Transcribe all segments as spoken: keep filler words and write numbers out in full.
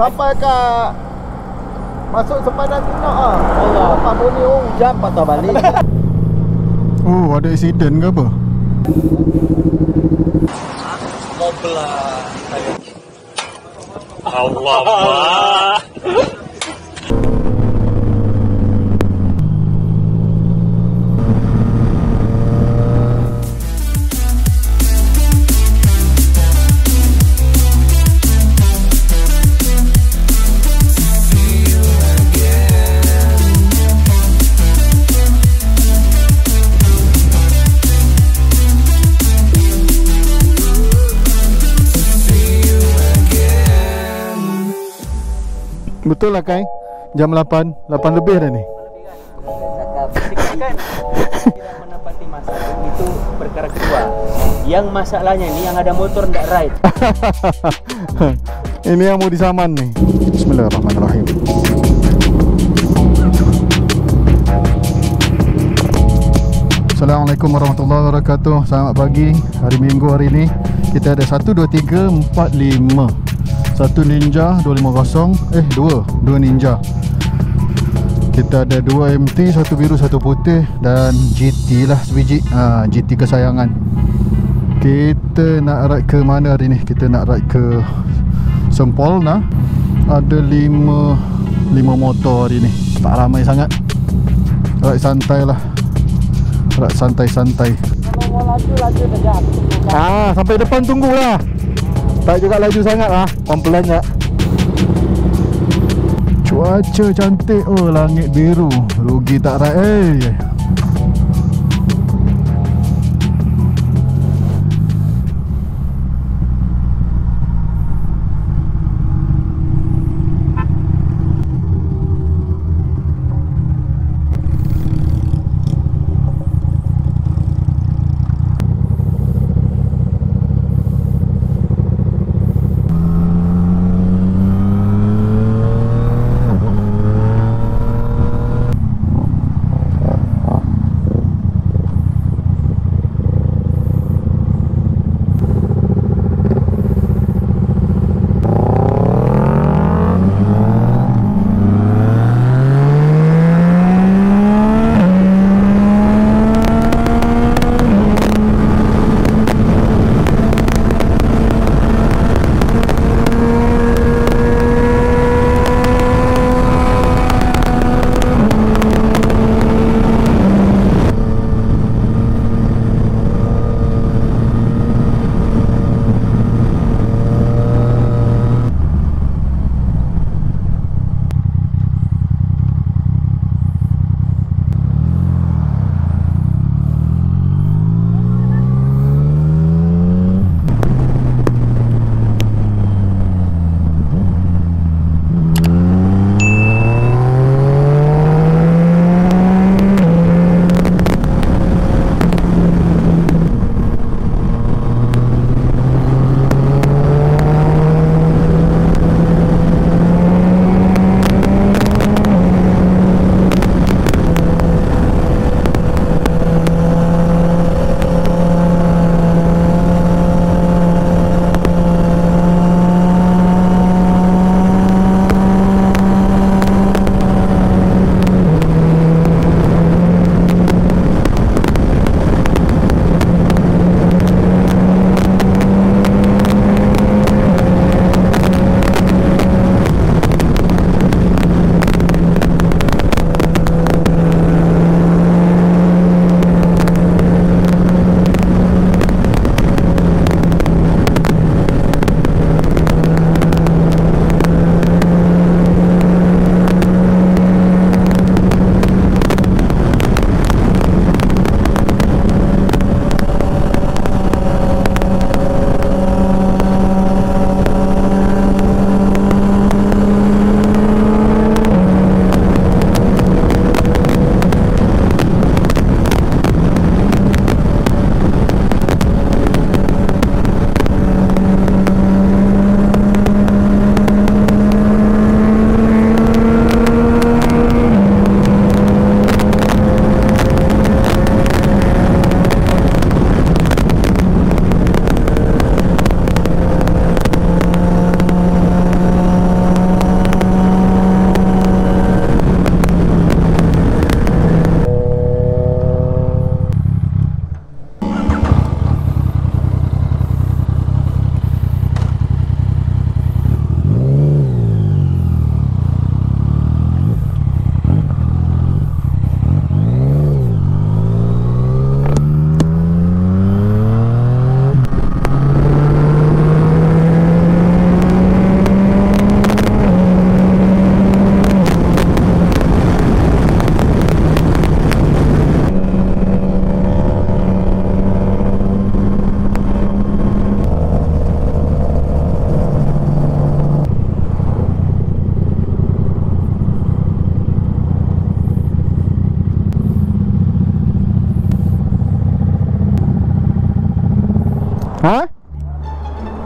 sampai ke masuk sepadan Cina ah. Allah, apa bunyi ung jam patah balik. Oh, ada insiden ke apa? Mobil lah. Allah Allah. Betul lah Kai, jam lapan, lapan lebih dah ni. Kan tidak menepati masa, itu perkara kedua. Yang masalahnya ini yang ada motor tidak ride. Ini yang mau disaman nih. Bismillahirrahmanirrahim. Assalamualaikum warahmatullahi wabarakatuh. Selamat pagi, hari Minggu hari ini. Kita ada satu, dua, tiga, empat, lima. Satu Ninja dua lima kosong, eh dua, dua Ninja. Kita ada dua M T, satu biru, satu putih dan G T lah sebiji. Ha, G T kesayangan. Kita nak ride ke mana hari ni? Kita nak ride ke Semporna. Ada lima, lima motor hari ni. Tak ramai sangat. Ride santai lah. Ride santai-santai. Kalau mau laju-laju sekejap. Ah, sampai depan tunggulah. Tak juga laju sangat lah, pelan-pelan tak. Cuaca cantik, oh langit biru. Rugi tak raya eh.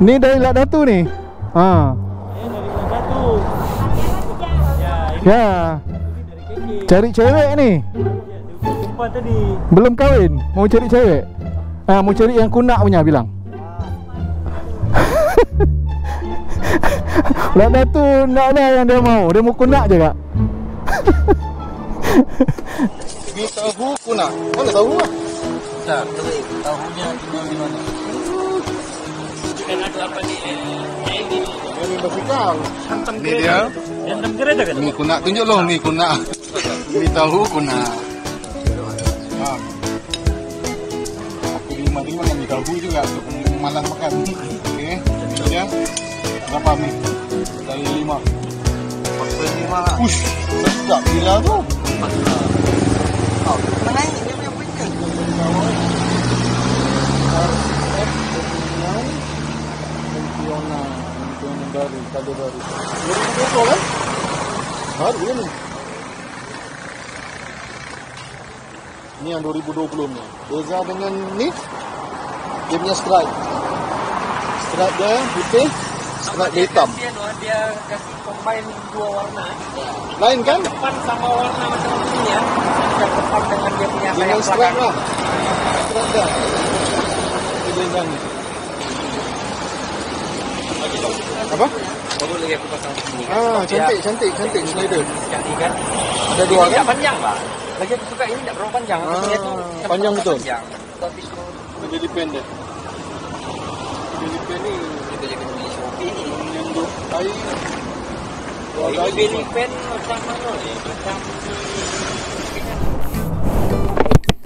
Ni dari Lak Datu ni. Ha. Ini dari Lak Datu. Ya, ini. Ya. Cari cewek ni. Jumpa tadi. Belum kahwin, mau cari cewek. Ah, mau cari yang kunak punya bilang. Lak Datu naklah yang dia mau. Dia mau kunak je kak. Ini tahu kunak. Mana tahu ah? Dah, tahunya dibuat di mana? Ini dia. Ini kunak, tunjuk dong nih kunak. Ini tahu kunak. Aku lima lima yang tahu juga untuk malam makan. Oke, ya. Berapa nih? Dari lima. Dari lima. Ush, enggak gila tuh. Oh, mana ini dia punya pencet. Baru, kado baru. dua ribu dua puluh kan? Baru ini. Ini yang dua ribu dua puluh ni. Beza dengan ni, dia punya stripe. Stripe dia putih, stripe dia hitam. Dia kasih combine dua warna. Lain kan? Depan sama warna macam ini ya. Dia depan dengan dia punya yang stripe lah. Stripe dia. Ini beza ni. Apa? Baru lagi aku pasang sini. Ah, cantik, cantik, cantik slider. Cantik kan? Ada dua kan? Panjang lah. Lagi aku suka ini tak terlalu panjang. Ah, panjang betul. Tapi kalau jadi pendek. Jadi pendek ni kita jadi jenis kopi ni. Yang tu air. Jadi pendek macam mana ni?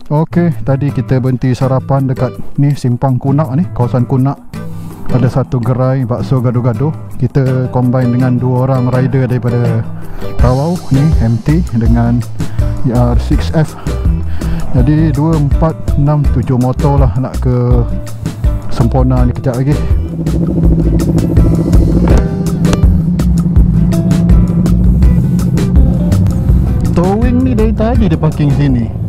Okey, tadi kita berhenti sarapan dekat ni Simpang Kunak ni, kawasan Kunak. Ada satu gerai bakso gado-gado. Kita combine dengan dua orang rider daripada Tawau ni M T dengan R six F. Jadi dua, empat, enam, tujuh motor lah nak ke Semporna ni kejap lagi. Towing ni dari tadi dia parking sini.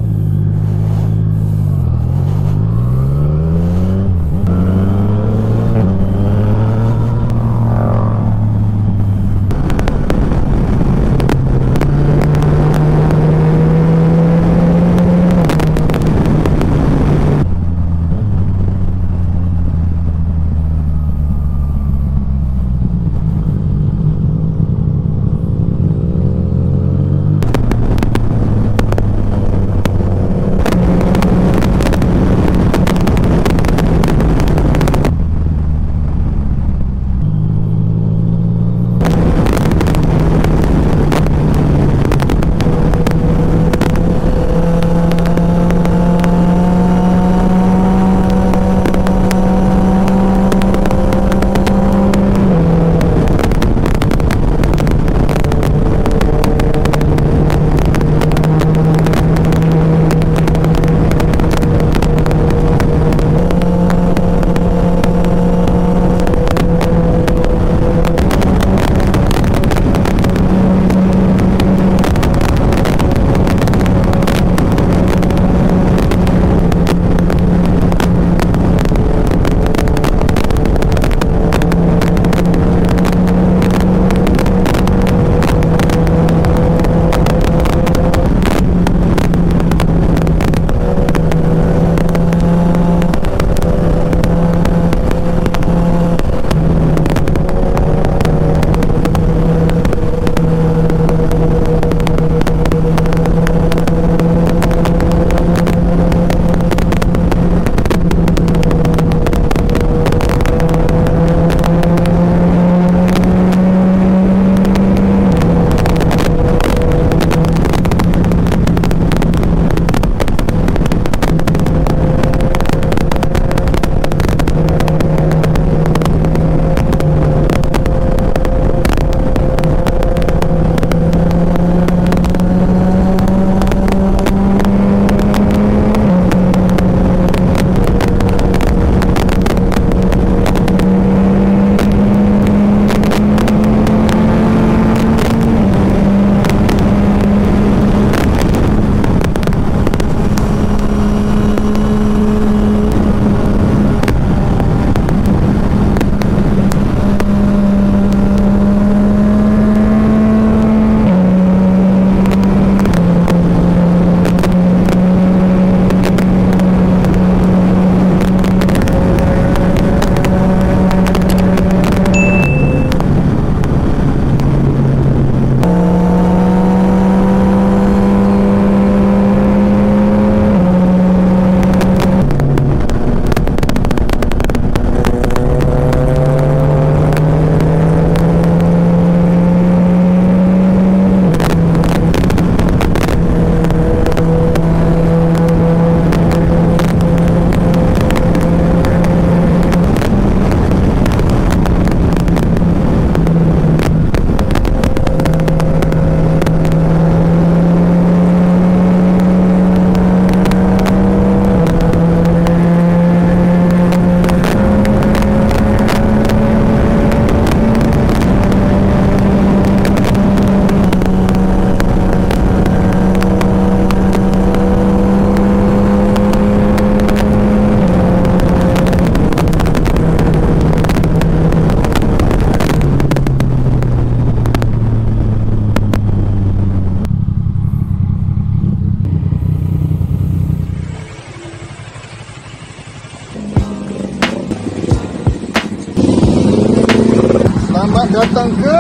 datang ke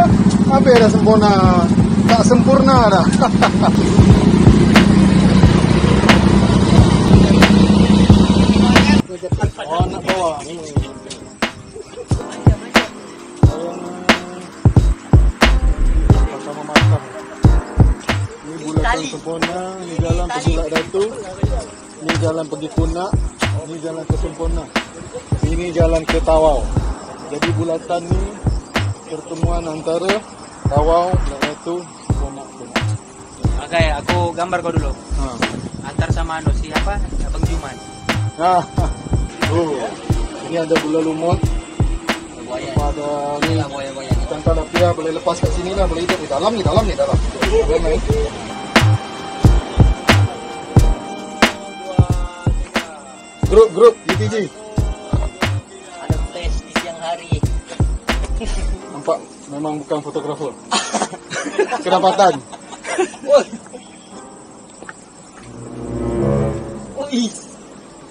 apa ya, Semporna. Tak sempurna dah. Oh, nak bawa. Ini bulatan Semporna, ini jalan ke Sulak Datu, ini jalan pergi Kunak, ini jalan ke Semporna, ini jalan ke Tawau. Jadi bulatan ni pertemuan antara Tawau, Sulak Datu, Kunak. Okay, aku gambar kau dulu. Ha. Antar sama anu siapa? Abang Juman. Nah. Oh. Ini ada gula lumut. Ada ni ikan talapia, boleh lepas kat sini lah, boleh hidup di dalam ni, dalam ni, dalam. Boleh main. Grup-grup D T G. Ada flash di siang hari. Nampak memang bukan fotografer. Kedapatan. Oh, is.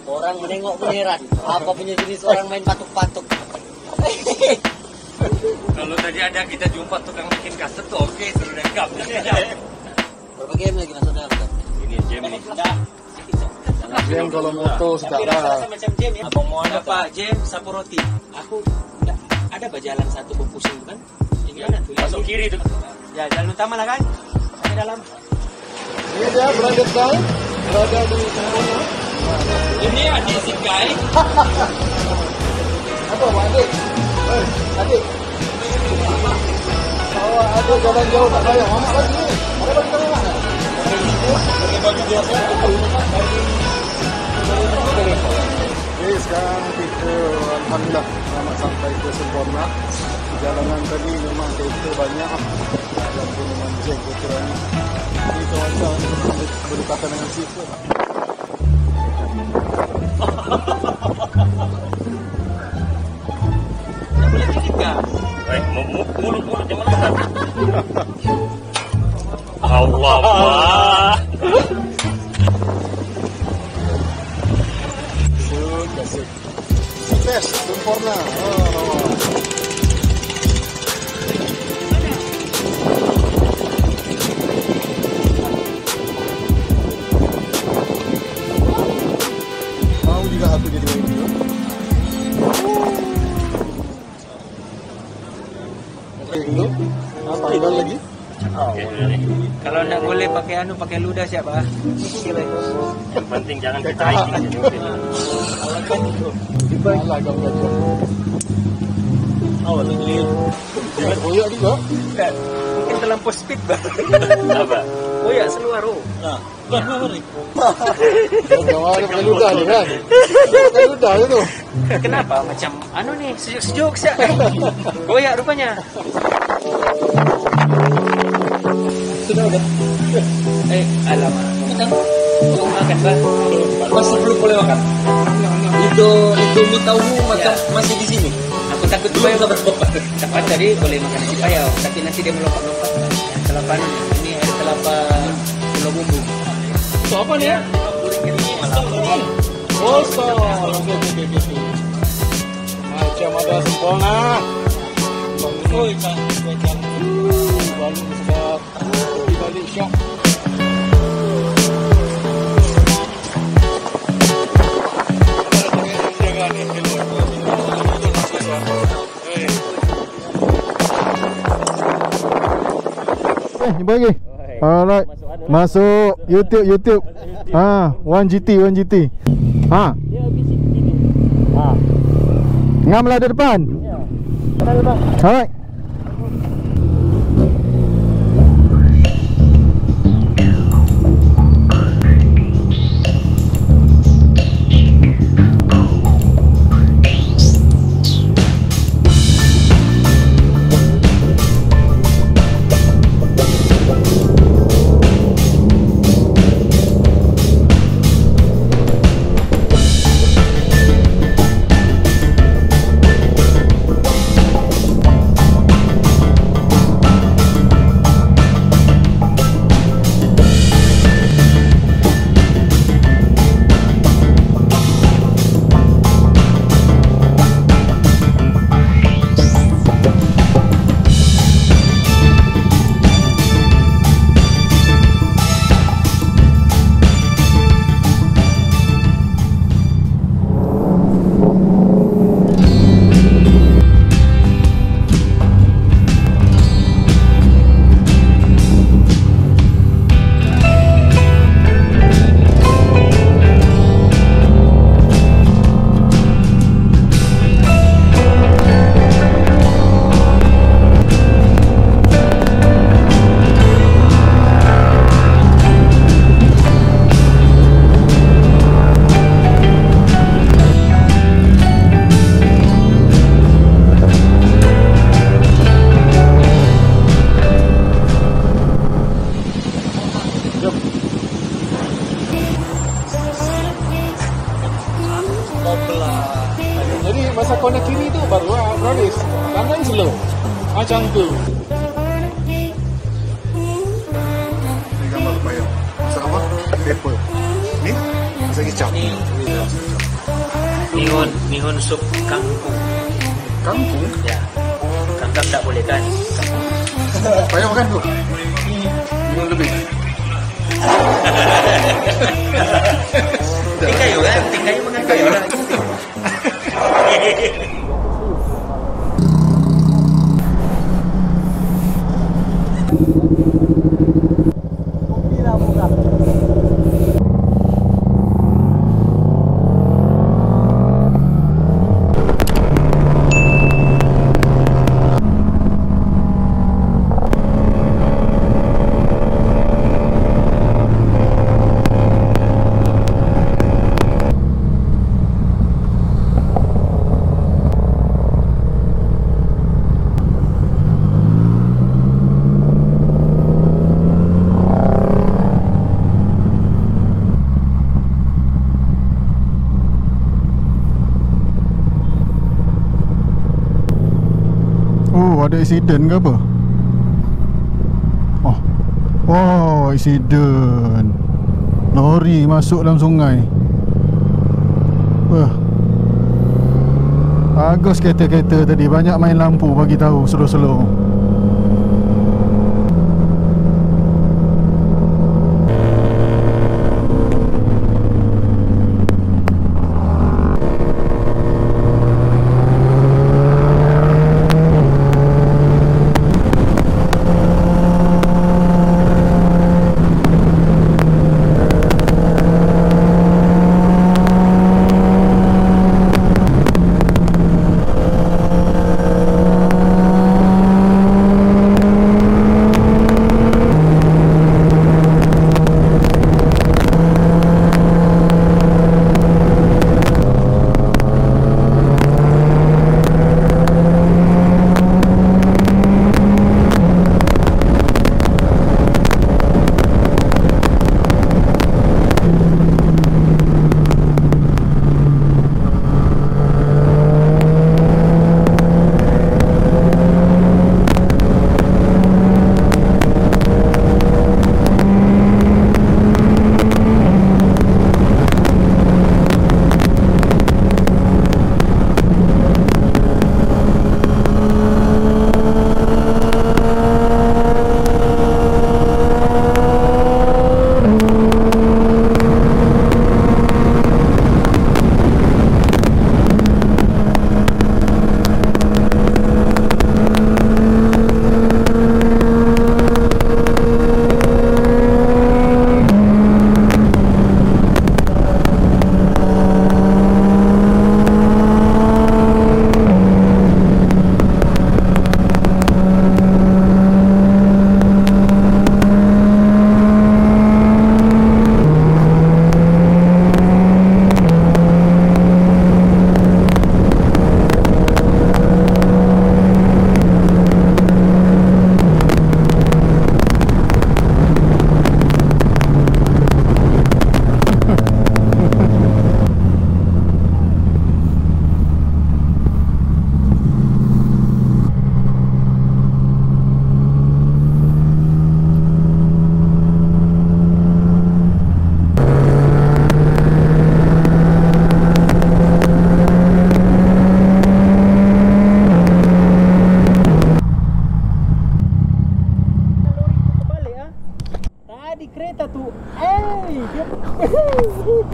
Orang menengok beneran. Apa punya jenis orang main patuk-patuk. Kalau tadi ada kita jumpa tukang bikin kaset tuh, oke, seru rekam. Berapa game lagi mas Odang? Ini jam ini. Jam kalau moto sudah ada. Abang mau ada apa? Jam sapu roti. Aku ada apa jalan satu berpusing kan? Gimana tuh? Masuk kiri tuh. Ya jalan utama lah kan? Sampai dalam. Ini dia berada di berada di mana? Ini ada si Kai. Apa adik? Eh, adik. Bawa adik jalan jauh tak payah. Mama lagi ni. Mama lagi tengah mana? Bagi bagi biasa. Jadi sekarang kita alhamdulillah selamat sampai ke Semporna. Jalanan tadi memang kereta banyak. Dalam punya mancing kereta banyak. Ini kawan-kawan berdekatan dengan situ. Mulut-mulut yang melekat. Allah Allah. Sudah sih. Sukses sempurna. Mau juga aku jadi video. Itu apa ada lagi? Kalau nak boleh pakai anu pakai ludah siapa? Yang penting jangan kita hiking. Alah kau macam tu. Awal ni. Koyak juga. Mungkin terlampau speed bah. Apa? Koyak seluar tu. Nah, bukan hari. Jangan pakai ludah ni kan? Pakai ludah tu. Kenapa macam anu ni sejuk-sejuk siap? Koyak rupanya. Sudah dah. Eh, alamak. Kita belum makan bah. Masih belum boleh makan. Itu itu mi tahu macam masih di sini. Aku takut bayang tak berbopak. Tapi tadi boleh makan si payau. Tapi nanti dia melompat-lompat. Telapan ini air kelapa pulau bumbu. So apa ni? Bolso. Macam ada Semporna. Oi, kan macam baru sebab di balik shop. Eh, ni bagi. Alright. Masuk YouTube YouTube. Ha, one G T one G T. Ha. Dia habis sini ni. Ha. Ngamlah di depan. Ya. Alright. mihun sup kangkung. Kangkung? Ya. Kangkung tak boleh kan? Kangkung. Banyak makan tuh. Mihun lebih. Tingkayu kan? Tingkayu makan kayu lah. Ada accident ke apa? Oh, oh, accident. Lori masuk dalam sungai. Wah, bagus kereta-kereta tadi. Banyak main lampu bagi tahu slow-slow.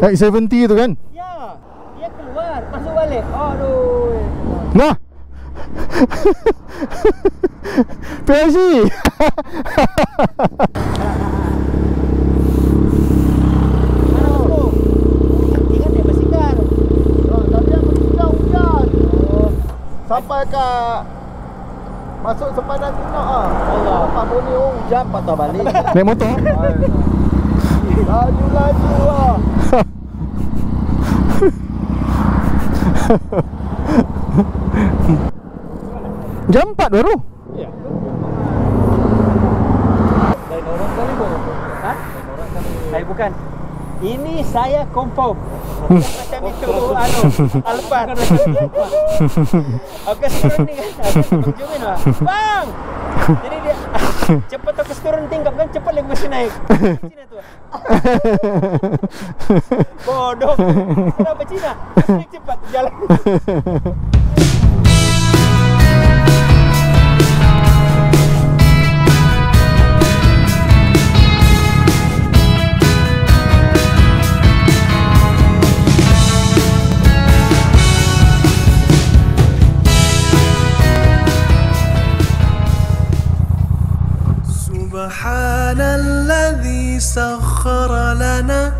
Naik tujuh puluh tu kan? Ya, dia keluar, masuk balik. Aduh. Nah. P S C. Ingat dia bersihkan. Tapi aku tinggal hujan. Sampai ke masuk sepadan tinggal ah. Allah, apa bunyi hujan patah balik. Naik motor. Laju-laju lah. Jam empat baru? Ya. Lain orang kali bukan? Hah? Lain bukan. Ini saya confirm. Macam itu anu Alphard. Okey, sekarang ni kan. Bang. Jadi dia Cepat aku turun tingkap kan, cepat lagi mesti naik. Cina tuh. Bodoh. Kenapa Cina? Naik cepat jalan. Subhanalladzi sakhkhara lana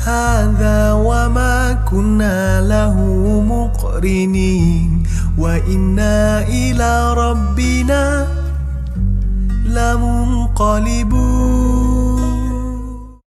hadza wa ma kunna lahu muqrinin wa inna ila rabbina lamunqalibun.